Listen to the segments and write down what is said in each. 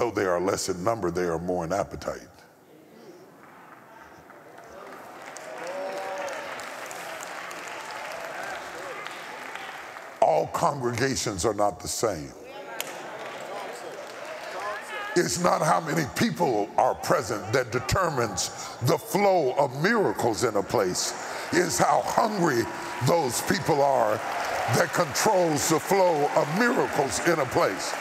though they are less in number, they are more in appetite. All congregations are not the same. It's not how many people are present that determines the flow of miracles in a place. It's how hungry those people are that controls the flow of miracles in a place.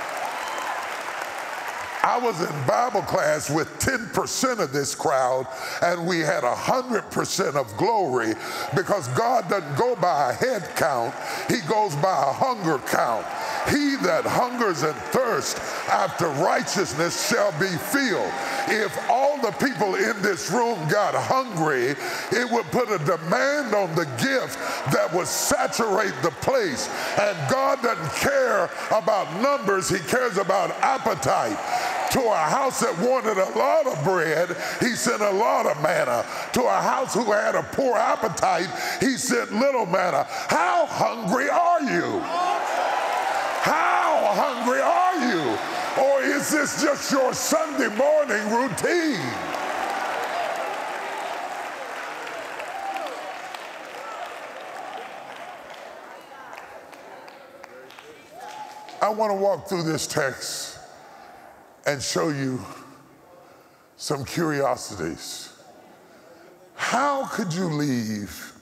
I was in Bible class with 10% of this crowd, and we had 100% of glory, because God doesn't go by a head count, he goes by a hunger count. He that hungers and thirsts after righteousness shall be filled. If all the people in this room got hungry, it would put a demand on the gift that would saturate the place. And God doesn't care about numbers, he cares about appetite. To a house that wanted a lot of bread, he sent a lot of manna. To a house who had a poor appetite, he sent little manna. How hungry are you? How hungry are you? Or is this just your Sunday morning routine? I want to walk through this text and show you some curiosities. How could you leave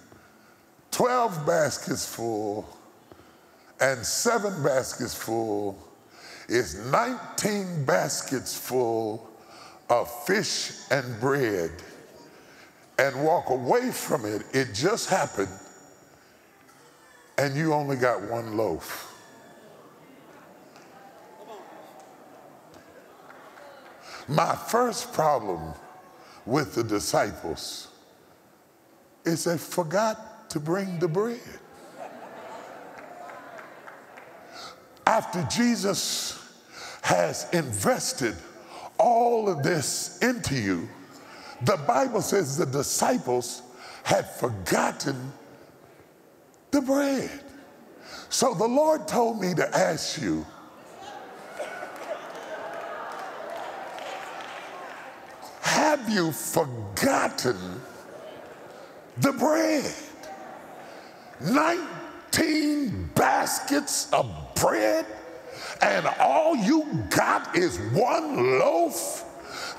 12 baskets full and 7 baskets full is 19 baskets full of fish and bread and walk away from it? It just happened and you only got one loaf. My first problem with the disciples is they forgot to bring the bread. After Jesus has invested all of this into you, the Bible says the disciples had forgotten the bread. So the Lord told me to ask you, have you forgotten the bread? 19 baskets of bread and all you got is one loaf?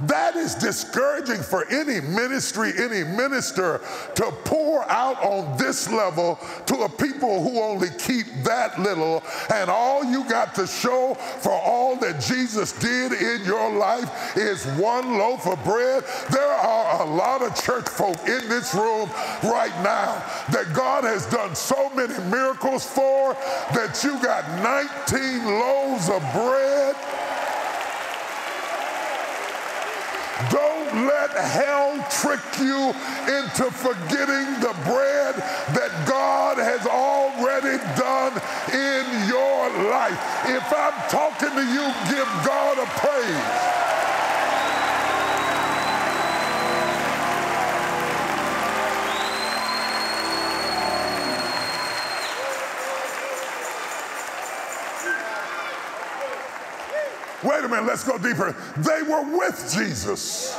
That is discouraging for any ministry, any minister to pour out on this level to a people who only keep that little, and all you got to show for all that Jesus did in your life is one loaf of bread. There are a lot of church folk in this room right now that God has done so many miracles for that you got 19 loaves of bread. Don't let hell trick you into forgetting the bread that God has already done in your life. If I'm talking to you, give God a praise. Wait a minute, let's go deeper. They were with Jesus,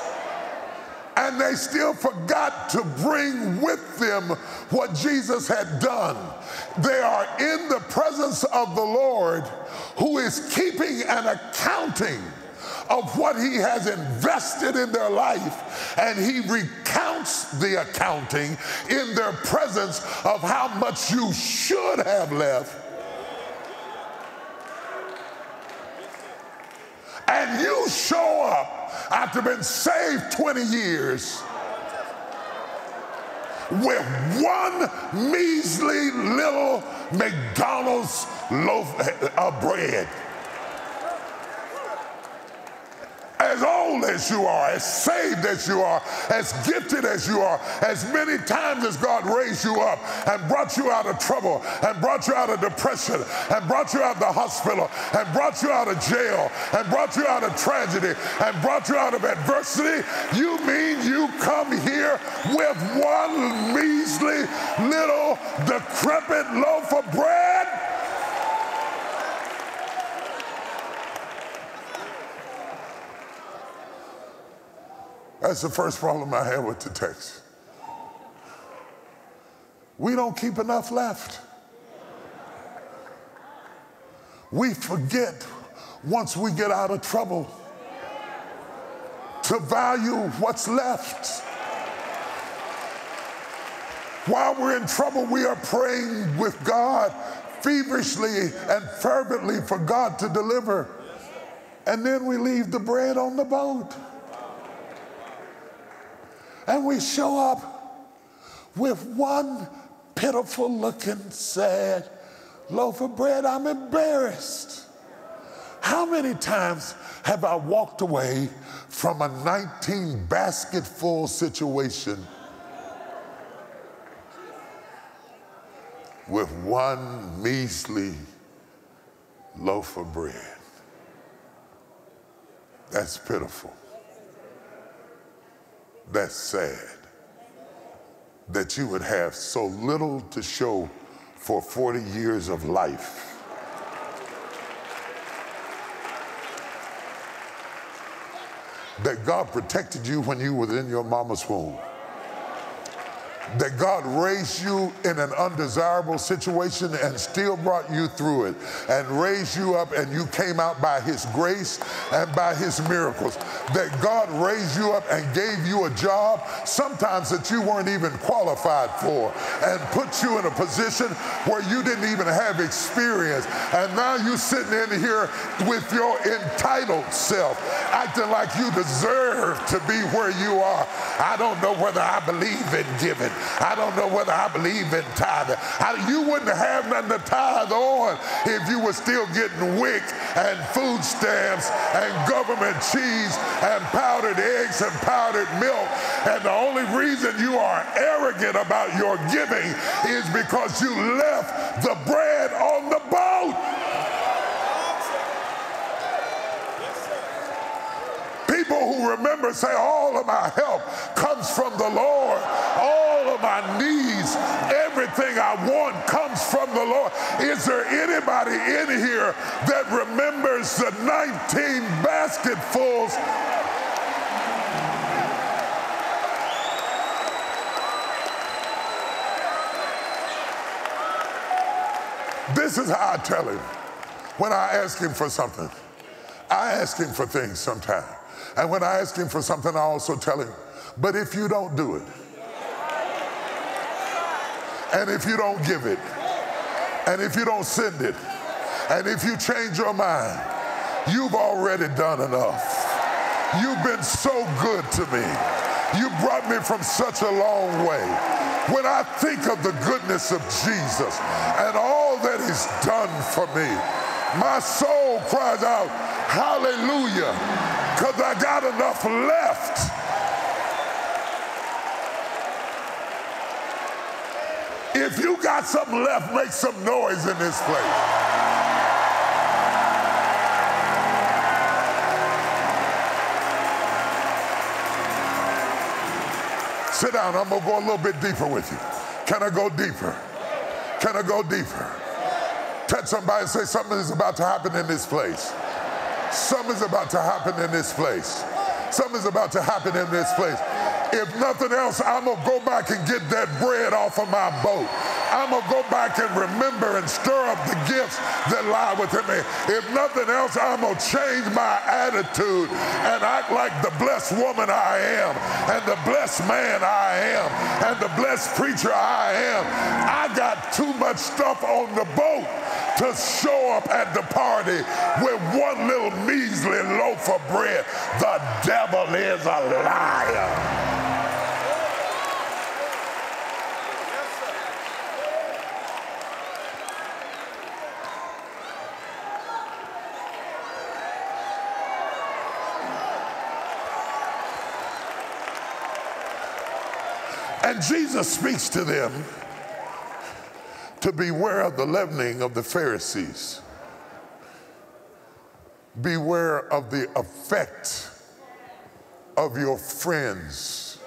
and they still forgot to bring with them what Jesus had done. They are in the presence of the Lord, who is keeping an accounting of what he has invested in their life, and he recounts the accounting in their presence of how much you should have left. And you show up after being saved 20 years with one measly little McDonald's loaf of bread. As old as you are, as saved as you are, as gifted as you are, as many times as God raised you up and brought you out of trouble and brought you out of depression and brought you out of the hospital and brought you out of jail and brought you out of tragedy and brought you out of adversity, you mean you come here with one measly little decrepit loaf of bread? That's the first problem I had with the text. We don't keep enough left. We forget once we get out of trouble to value what's left. While we're in trouble, we are praying with God feverishly and fervently for God to deliver. And then we leave the bread on the boat. And we show up with one pitiful looking, sad loaf of bread. I'm embarrassed. How many times have I walked away from a 19 basket full situation with one measly loaf of bread? That's pitiful. That's sad. That you would have so little to show for 40 years of life. That God protected you when you were in your mama's womb. That God raised you in an undesirable situation and still brought you through it and raised you up, and you came out by His grace and by His miracles. That God raised you up and gave you a job, sometimes that you weren't even qualified for, and put you in a position where you didn't even have experience. And now you're sitting in here with your entitled self, acting like you deserve to be where you are. I don't know whether I believe in giving. I don't know whether I believe in tithing. You wouldn't have nothing to tithe on if you were still getting WIC and food stamps and government cheese and powdered eggs and powdered milk. And the only reason you are arrogant about your giving is because you left the bread on the boat. People who remember say, all of my help comes from the Lord. All of my needs, everything I want comes from the Lord. Is there anybody in here that remembers the 19 basketfuls? This is how I tell Him when I ask Him for something. I ask Him for things sometimes. And when I ask Him for something, I also tell Him, but if you don't do it, and if you don't give it, and if you don't send it, and if you change your mind, you've already done enough. You've been so good to me. You brought me from such a long way. When I think of the goodness of Jesus and all that He's done for me, my soul cries out, hallelujah, because I got enough left. If you got something left, make some noise in this place. Sit down. I'm going to go a little bit deeper with you. Can I go deeper? Can I go deeper? Touch somebody and say, something is about to happen in this place. Something is about to happen in this place. Something is about to happen in this place. If nothing else, I'm going to go back and get that bread off of my boat. I'm going to go back and remember and stir up the gifts that lie within me. If nothing else, I'm going to change my attitude and act like the blessed woman I am, and the blessed man I am, and the blessed preacher I am. I got too much stuff on the boat to show up at the party with one little measly loaf of bread. The devil is a liar. And Jesus speaks to them to beware of the leavening of the Pharisees. Beware of the effect of your friends,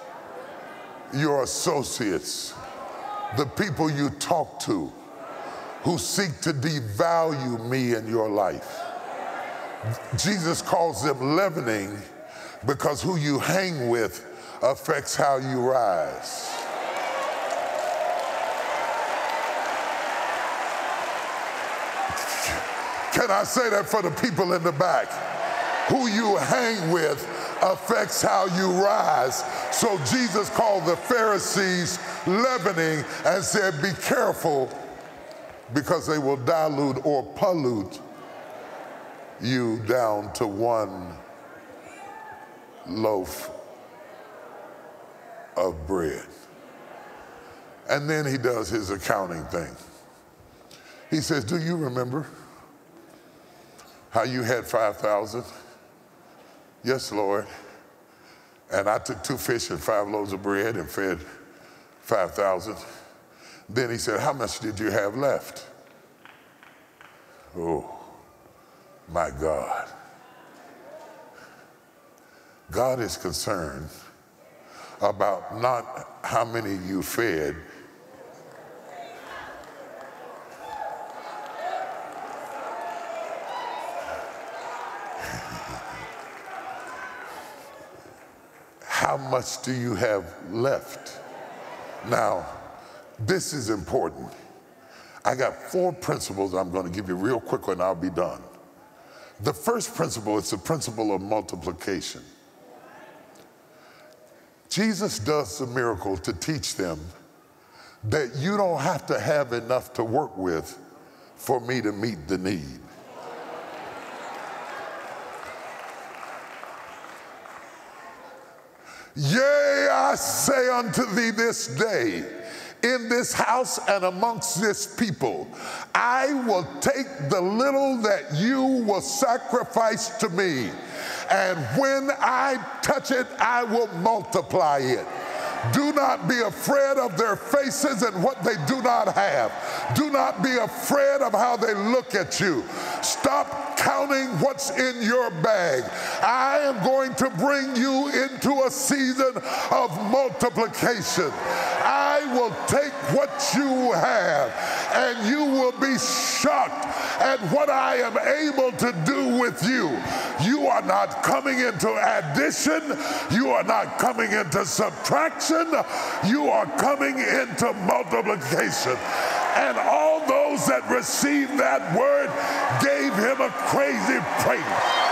your associates, the people you talk to who seek to devalue me in your life. Jesus calls them leavening because who you hang with affects how you rise. Can I say that for the people in the back? Who you hang with affects how you rise. So Jesus called the Pharisees leavening and said, be careful, because they will dilute or pollute you down to one loaf of bread. And then he does his accounting thing. He says, do you remember how you had 5,000? Yes, Lord. And I took 2 fish and 5 loaves of bread and fed 5,000. Then he said, how much did you have left? Oh, my God. God is concerned about not how many you fed. How much do you have left? Now, this is important. I got 4 principles I'm going to give you real quick and I'll be done. The first principle is the principle of multiplication. Jesus does the miracle to teach them that you don't have to have enough to work with for me to meet the need. Yea, I say unto thee this day, in this house and amongst this people, I will take the little that you will sacrifice to me, and when I touch it, I will multiply it. Do not be afraid of their faces and what they do not have. Do not be afraid of how they look at you. Stop counting what's in your bag. I am going to bring you into a season of multiplication. I will take what you have, and you will be shocked at what I am able to do with you. You are not coming into addition. You are not coming into subtraction. You are coming into multiplication. And all those that received that word gave him a crazy praise.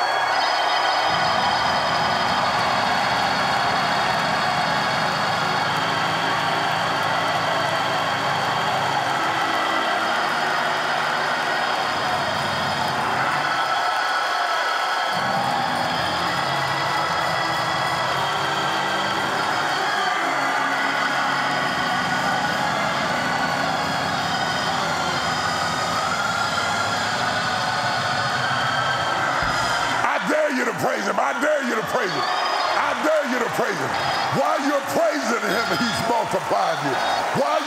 While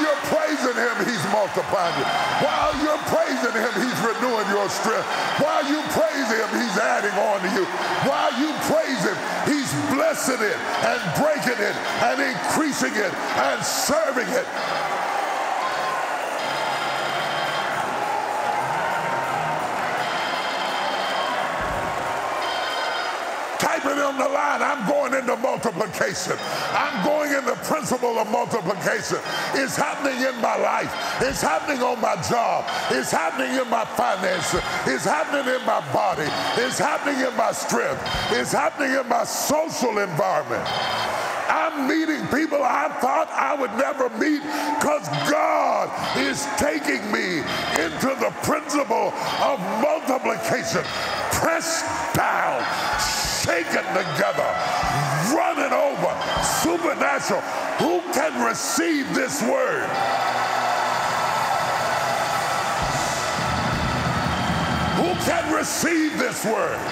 you're praising him, he's renewing your strength. While you praise him, he's adding on to you. While you praise him, he's blessing it and breaking it and increasing it and serving it. On the line, I'm going into multiplication. I'm going into principle of multiplication. It's happening in my life. It's happening on my job. It's happening in my finances. It's happening in my body. It's happening in my strength. It's happening in my social environment. I'm meeting people I thought I would never meet because God is taking me into the principle of multiplication. Pressed down, shaken together, running over, supernatural. Who can receive this word? Who can receive this word?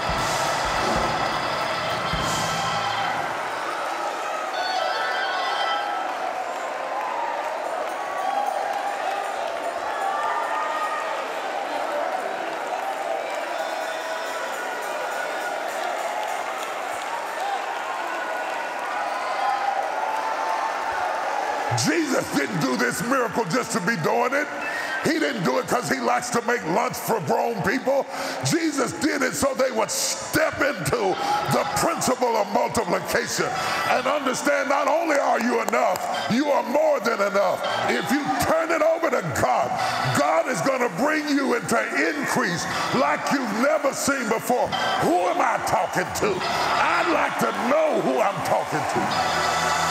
Jesus didn't do this miracle just to be doing it. He didn't do it because he likes to make lunch for grown people. Jesus did it so they would step into the principle of multiplication and understand not only are you enough, you are more than enough. If you turn it over to God, God is going to bring you into increase like you've never seen before. Who am I talking to? I'd like to know who I'm talking to.